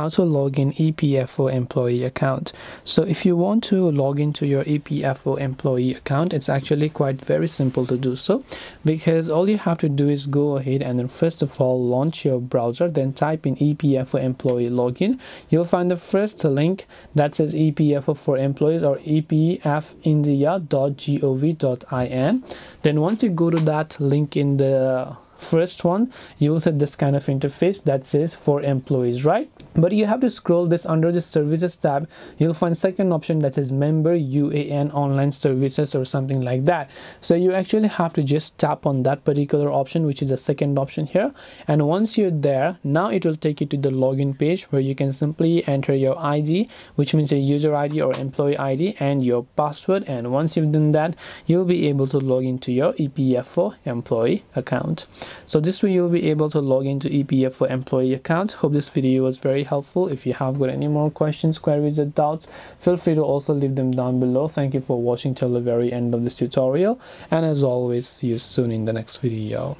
how to log in EPFO employee account. So if you want to log into your EPFO employee account, it's actually quite very simple to do so, because all you have to do is go ahead and then first of all launch your browser, then type in EPFO employee login. You'll find the first link that says EPFO for employees or epfindia.gov.in. then once you go to that link in the first one, you will see this kind of interface that says for employees, right? But you have to scroll this under the services tab. You'll find second option that says member UAN online services or something like that. So you actually have to just tap on that particular option, which is the second option here. And once you're there, now it will take you to the login page where you can simply enter your ID, which means your user ID or employee ID, and your password. And once you've done that, you'll be able to log into your EPFO employee account. So this way you'll be able to log into EPFO employee account. Hope this video was very helpful. If you have got any more questions, queries or doubts, feel free to also leave them down below. Thank you for watching till the very end of this tutorial, and as always, see you soon in the next video.